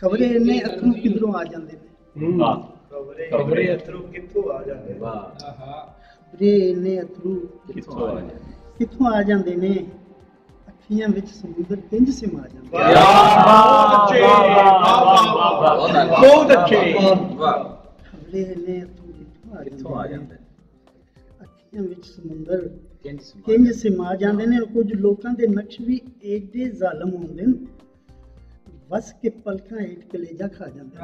खबरे ने अथरू किधरों आ जाते ने खबरे अथरू किथों आ जाते आहा खबरे ने अथरू किथों आ जाते ने अखियां विच समुद्र इंज से मार जाते। बहुत अच्छे खबरे ने अथरू किथों आ जाते अखियां विच समुद्र इंज से मार जाते ने। कुछ लोकां दे नक्श भी एडे जालिम होंदे ने बस के पलखा हेठ कलेजा खा जाता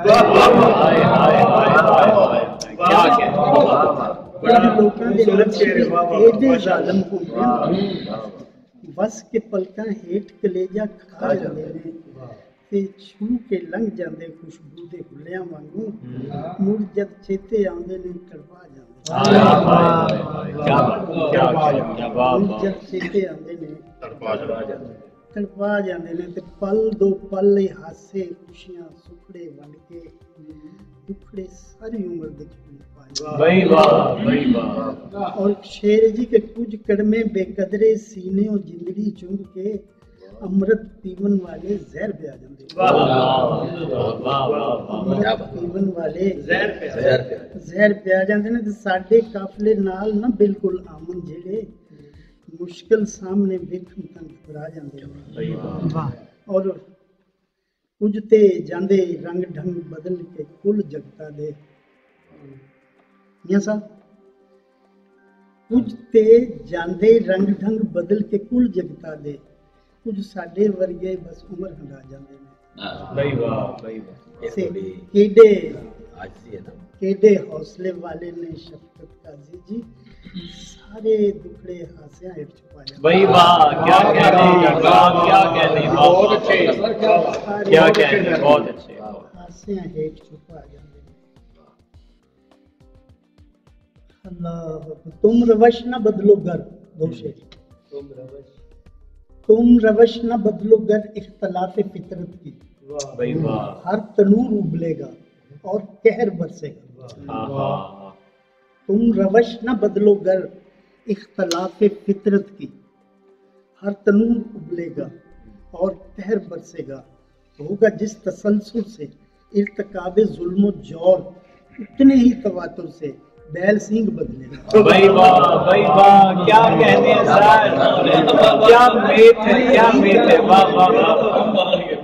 बस के पलखा हेठ कलेजा खा जाते छू के लंघ जाते खुशबू के हुलिया वांगू मुड़ जब चेते आते ने करवा जाते जब चेते आते ने तड़पा जाते ने। पल दो पल हासे खुशियां सुखड़े बन के दुखड़े सारी उम्र। और शेर जी के कुछ कड़मे बेकदरे सीने और जिंदड़ी चुंग के अमृत पीवन वाले जहर पे आ जाते जहर पे आ जाते ने। साडे काफले नाल ना बिल्कुल आमन जेड़े मुश्किल सामने वेखन तंग घबरा जाते। और कुछ ते जांदे रंग ढंग बदल के कुल जगता दे कुछ ते जांदे रंग ढंग बदल के कुल जगता दे कुछ साडे वर्गे बस उम्र हंडा जाते ने। केडे हौसले वाले ने शफकत काजी जी सारे दुखड़े हासिया हेठ छुपा जाते। भाई वाह क्या कहने बहुत अच्छे क्या कहने बहुत अच्छे हासिया हेठ छुपा जाते। अल्लाह तुम रवश न बदलो घर दोषे तुम रवश न बदलो घर इख्तलाफ फितरत की। भाई वाह हर तनूर उबलेगा और कहर बरसेगा। तुम रवश न बदलो गर इख्तलाफ फितरत की हर तनूर उबलेगा और कहर बरसेगा। होगा जिस तसलसुल से इर्तकाबे जुल्म जौर उतने ही तवातुर से बैल सिंह बदलेगा। भाई वाह क्या कहते हैं सर क्या मेथ है वाह वाह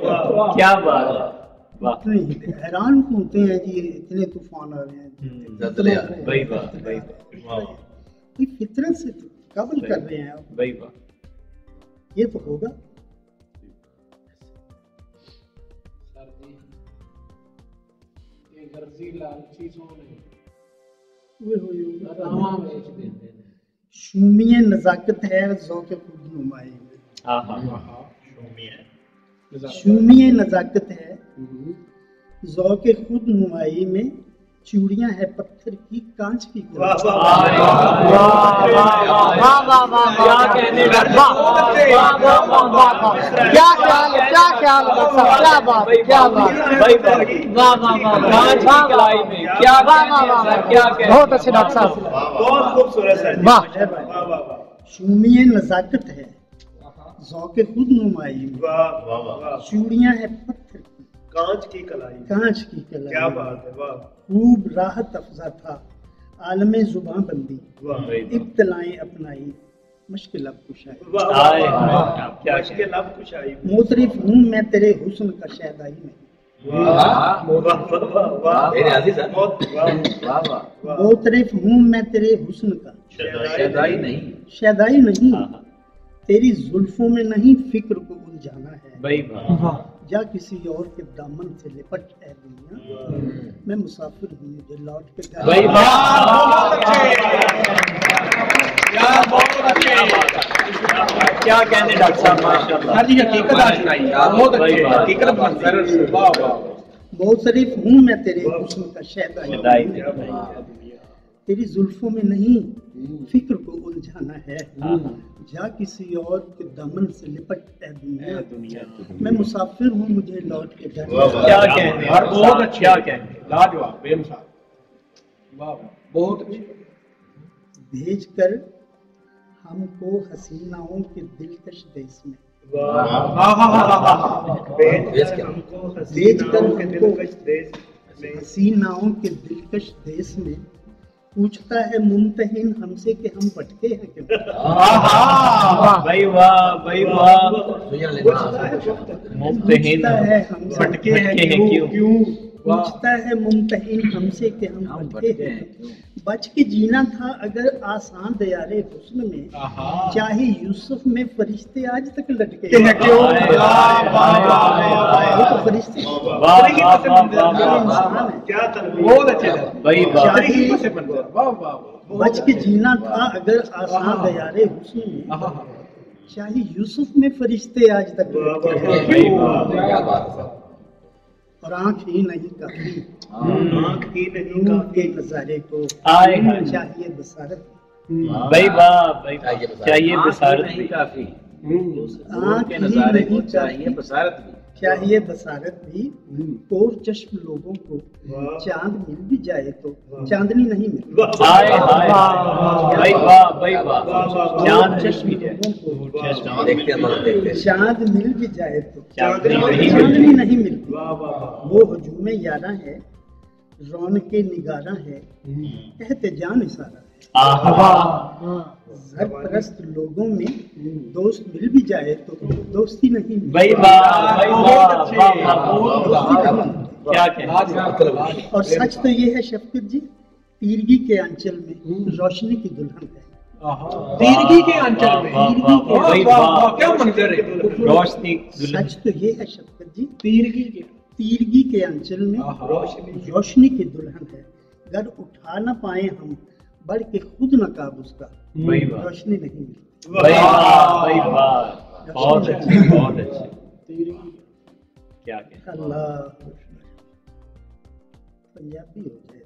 वाह क्या बात है हैरान होते हैं जी इतने तूफान आ रहे हैं भाई भाई फितरत से काबल कर रहे हैं आप भाई वाह ये तो होगा। ये गर्जी लालची सोने शूमिये नजाकत है ज़ौक़े खुद नुमाई शूमिये नजाकत है ज़ौक़े खुद नुमाई में चूड़ियां है पत्थर की कांच की बहुत अच्छे डॉक्टर साहब शूमिये नजाकत है ज़ौक़े खुद नुमाई में चूड़ियां है पत्थर कांच की कलाई क्या बात है वाह। खूब राहत अफजा था आलमे जुबां बंदी इब्तलाएं अपनाई मुश्किल अब कुशाई मुतरिफ हूँ मैं तेरे हुस्न का शहदाई में। मुतरिफ हूँ मैं तेरे हुस्न का शहदाई नहीं तेरी जुल्फों में नहीं फिक्र को उलझाना है या किसी और के दामन से लिपट है दुनिया मैं मुसाफिर हूँ मुझे लौट के क्या कहने डॉक्टर साहब माशाल्लाह जी हकीकत बहुत शरीफ हूँ मैं तेरे हुस्न का शहदाई तेरी जुल्फों में नहीं फिक्र को उलझाना है जा किसी और के दामन से लिपट है दुनिया मैं मुसाफिर हूँ मुझे लौट के घर क्या कहने और बहुत अच्छा कहने लाजवाब बेमसाल वाह बहुत भेज कर हमको हसीनाओं के दिलकश देश में दिलकश देश में पूछता है मुमतहिन हमसे कि हम भटके हैं क्यों। भाई वाह, भाई वाह, मुमतहिन है हम भटके हैं क्यों। पूछता है मुमतहिन हमसे कि हम भटके हैं। बच के जीना था अगर आसान दयारे हुस्न में, चाहे यूसुफ में फरिश्ते आज तक लटके हैं क्यों। फरिश्ते बच के जीना था अगर आसान दयारे हुस्न में, चाहे यूसुफ में फरिश्ते आज तक लटके हैं। और आँख ही नहीं काफी, आँख ही नहीं काफी नजारे को चाहिए बसारत। भाई वाह, चाहिए बसारत भी काफी, आँख के नजारे को चाहिए बसारत भी, चाहिए बसारत भी। और चश्म लोगों को चांद मिल भी जाए तो चांदनी नहीं मिलती। हाय हाय, भाई वाह, भाई वाह, चांद चश्म चांद मिल भी जाए तो चांदनी नहीं मिलती। वो हुजूमे यारा है, रौनके निगारा है, कहते जान इशारा है। सरपरस्त लोगों में दोस्त मिल भी जाए तो दोस्ती नहीं। भाई वाह। और सच तो ये है शफकत जी, पीरगी के अंचल में रोशनी की दुल्हन है। पीरगी के अंचल में क्या मंजर है, रोशनी। सच तो ये है शफकत जी, पीरगी के अंचल में रोशनी की दुल्हन है। अगर उठा ना पाए हम बढ़ के खुद नकाब उसका, रोशनी नहीं मिलती। बहुत अच्छे, बहुत अच्छे। क्या पंजाबी हो जाए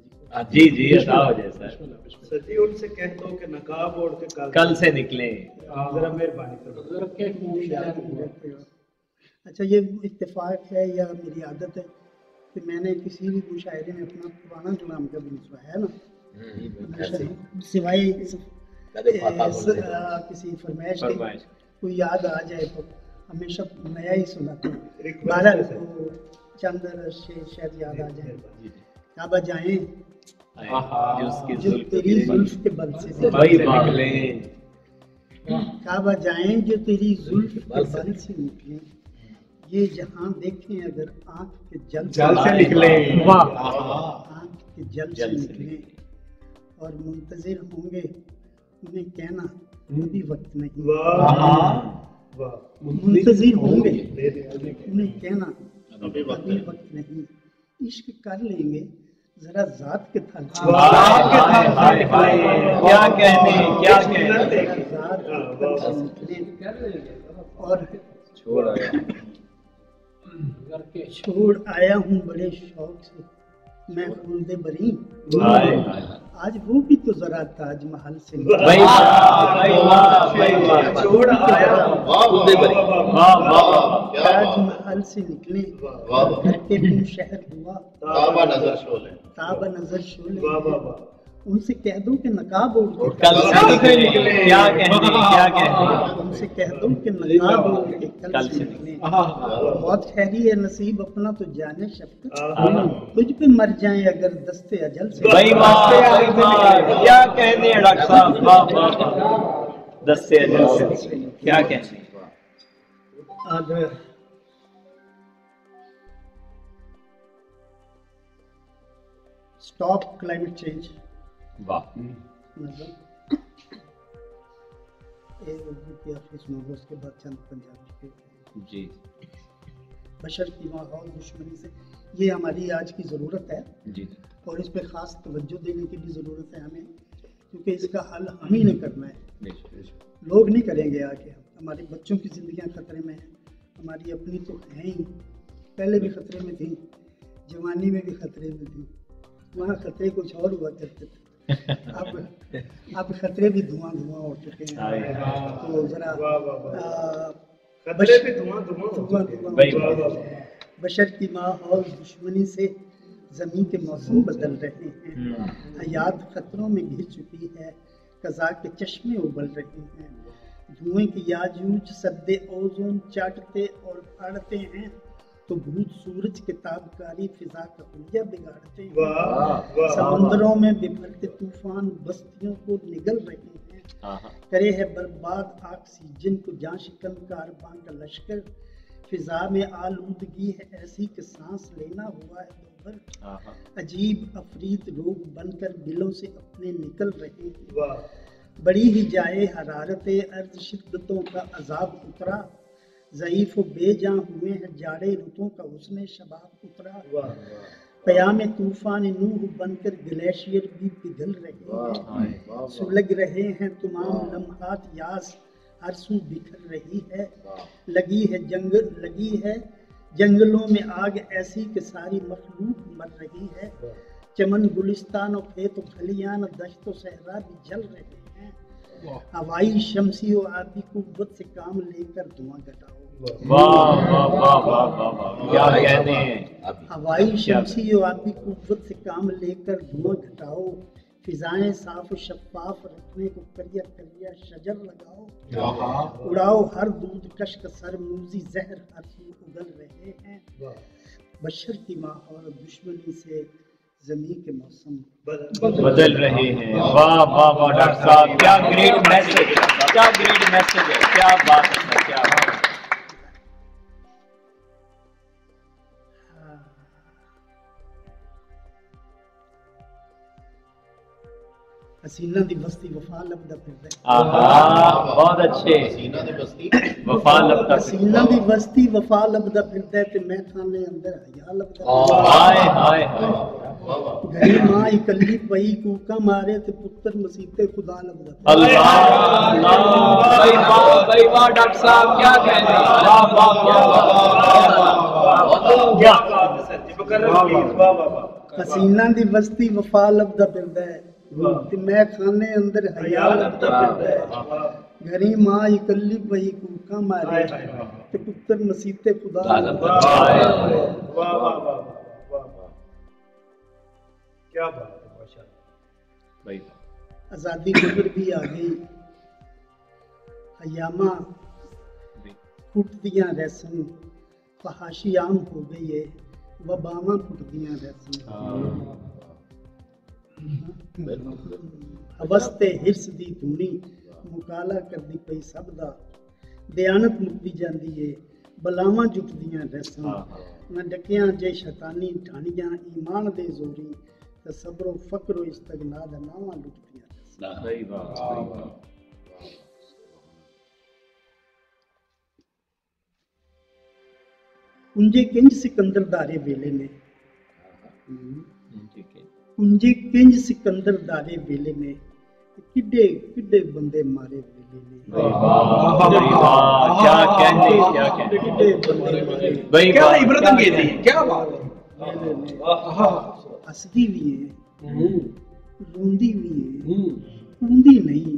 जी जी, ऐसा हो जाए सर। सजी उनसे कह दो कि नकाब ओढ़ के कल से निकले, जरा मेहरबानी करो। अच्छा, ये इत्तेफाक है या मेरी आदत है कि मैंने किसी भी मुशायरे में अपना पुराना जुलाम का भी है ना, सिवाय किसी फरमाइश कोई याद आ जाए तो हमेशा नया ही सुनाते हैं। बारह चंद शायद याद आ जाए, काबा जाए जो तेरी जुल्फ के बल से निकले, काबा जाए जो तेरी जुल्फ के बल से निकले, ये जहाँ देखें अगर आँख के जल से निकले, आँख के जल से निकले। और मुंतज़िर होंगे उन्हें कहना अभी वक्त नहीं। मुंतज़िर होंगे उन्हें कहना अभी वक्त नहीं। इश्क कर लेंगे जरा जात के थल और छोड़ आया हूँ बड़े शौक से मैं फूलदे बरी, आज वो भी तो जरा ताजमहल से। ताजमहल से निकले घर के दिन शहर हुआ, ताबा नजर शोले, उनसे कह दो कि नकाब ओढ़ के कल से निकले। बहुत खैरी है नसीब अपना तो जाने शफकत, तुझ पे मर जाए अगर दस्ते अजल से। क्या कहने डॉक्टर साहब, दस्ते अजल से क्या कहने। स्टॉप क्लाइमेट चेंज, उसके बाद चंद पंजाबी जी। बशर की माहौल दुश्मनी से, ये हमारी आज की ज़रूरत है जी। और इस पर ख़ास तवज्जो देने की भी ज़रूरत है हमें, क्योंकि इसका हल हम ही ने करना है, लोग नहीं करेंगे आके। हमारे बच्चों की ज़िंदगियाँ ख़तरे में हैं, हमारी अपनी तो हैं ही, पहले भी ख़तरे में थी, जवानी में भी ख़तरे में थी, वहाँ खतरे कुछ और हुआ करते थे। अब खतरे भी धुआं हो चुके हैं, तो जरा बशर की माहौल दुश्मनी से ज़मीन के मौसम बदल रहे हैं, हयात खतरों में घिर चुकी है, कज़ा के चश्मे उबल रहे हैं, धुएं के याजूज सदे ओजोन चाटते और फाड़ते हैं, तो भूत सूरज के ताबकारी फिजा का हुलिया बिगाड़ते हैं। समुद्रों में बिफरते तूफान बस्तियों को निगल रहे हैं। करे है बर्बाद ऑक्सीजन को जान शिकन कारबान का लश्कर। फिजा में आलूदगी है ऐसी कि सांस लेना हुआ है दोबर। अजीब अफरीत रोग बनकर बिलों से अपने निकल रहे हैं। बड़ी ही जाए हरारते अर्ज शिद्दतों का अजाब उतरा। ज़ईफ़ व बेजां हुए हैं जाड़े रुतों का उसने शबाब उतरा। प्याम तूफ़ान नूह बनकर ग्लेशियर भी पिघल रहे हैं। सुलग रहे हैं तमाम लम्हात यास, हर सू बिखर रही है। लगी है जंगलों में आग ऐसी कि सारी मखलूक मर रही है। चमन गुलिस्तान और खेत खलियान दश्त व सहरा भी जल रहे हैं। हवाई शमसी और आदि कुव्वत से काम लेकर धुआं घटाओ। फिजाएं साफ शफाफ रखने को करिया करिया शजर लगाओ। उड़ाओ हर दूध कश का सरमूजी जहर, हर सूर उगल रहे हैं। बशर की माहौल दुश्मनी से ज़मीन के मौसम बदल रहे हैं। वाह वाह वाह डॉक्टर साहब, क्या ग्रेट मैसेज, क्या ग्रेट मैसेज है, क्या बात है, क्या बात है। हसीना दी बस्ती वफा लबदा फिरदा। आहा बहुत अच्छे। हसीना दी बस्ती वफा लबदा फिरदा ते मैं थाने अंदर हया लबदा। हाय हाय हाय घड़ी मां इकली पई कूका मारे ते पुत्र मसीते खुदा लबदा। अल्लाह भाई वाह डॉक्टर साहब क्या कहने, वाह वाह वाह क्या बात है सर जी, मुकर्रम प्लीज। वाह वाह। हसीना दी बस्ती वफा लबदा फिरदा ते मैं खाने अंदर हया लबदा फिरदा। घड़ी मां इकली पई कूका मारे ते पुत्र मसीते खुदा लबदा। वाह वाह वाह क्या बात है माशाल्लाह भाई। आज़ादी गुजर भी आ गई, हयामा फुटदियाँ रस्म, फहाशी आम हो गई है, वबामा फुटदियाँ रस्म। हवस्ते हिरस दी धूनी मुकाला कर दी पई सब दा, दयानत मुकदी जाती है, बलावां जुटदियाँ रस्म। मैं डकिया जे शैतानी ठानियाँ ईमान दे जोरी, तसब्बुर फक्र व इस्तगना दा नामा लुट दिया। सही बात, सही बात। कुंजे किंज सिकंदर दारे वेले ने किड्डे किड्डे बंदे मारे वेले ने। वाह क्या कहने, क्या कहने, किड्डे बंदे मारे। भाई क्या इबरत अंगेज है, क्या बात है। वाह हसदी भी है, रोंदी भी है, रोंदी नहीं,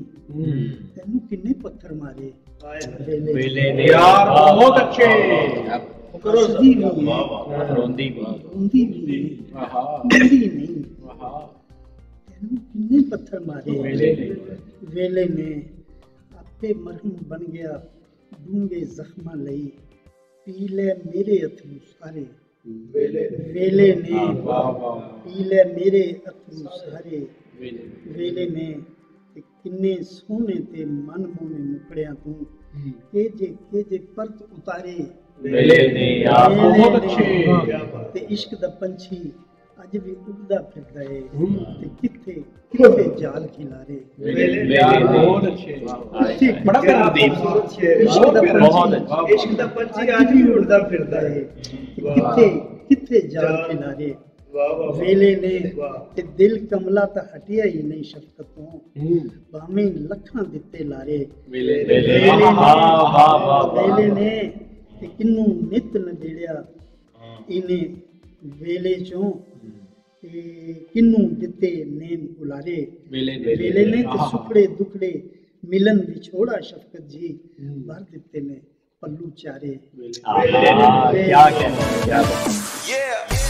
तेनू किन्ने पत्थर मारे वेले ने। यार बहुत अच्छे। हसदी भी है, रोंदी भी है, रोंदी नहीं, तेनू किन्ने पत्थर मारे वेले ने। आपे मरहम बन गया डूंगे जख्मा लई, पी ले मेरे अथरू सारे वेले ने। पीले मेरे अथरू सारे वेले ने, किन्ने सोने ते मन मोने मुकड़िया तू, केजे परत उतारे वेले ने। बहुत अच्छे। ते इश्क दा पंछी अज भी उड़दा फिरदा है, ते किथे जाल खिलारे वेले ने। बहुत अच्छे, बड़ा प्यारा खूबसूरत शेर, बहुत अच्छा। इश्क दा पंछी अज भी उड़दा फिरदा है, किथे जाल खिलारे वेले ने। ते दिल कमला ता हटिया ही नहीं शफकतों, भावें लखां दिते लारे वेले ने। ते किन्नू नित नदेड़िया इने वेले चों, किन्नू दिते नेम उलारे वेले ने। ते सुखड़े दुखड़े मिलन विछोड़ा शफकत जी, भर दिते ने पल्लू चारे वेले ने। क्या कहना, क्या बात।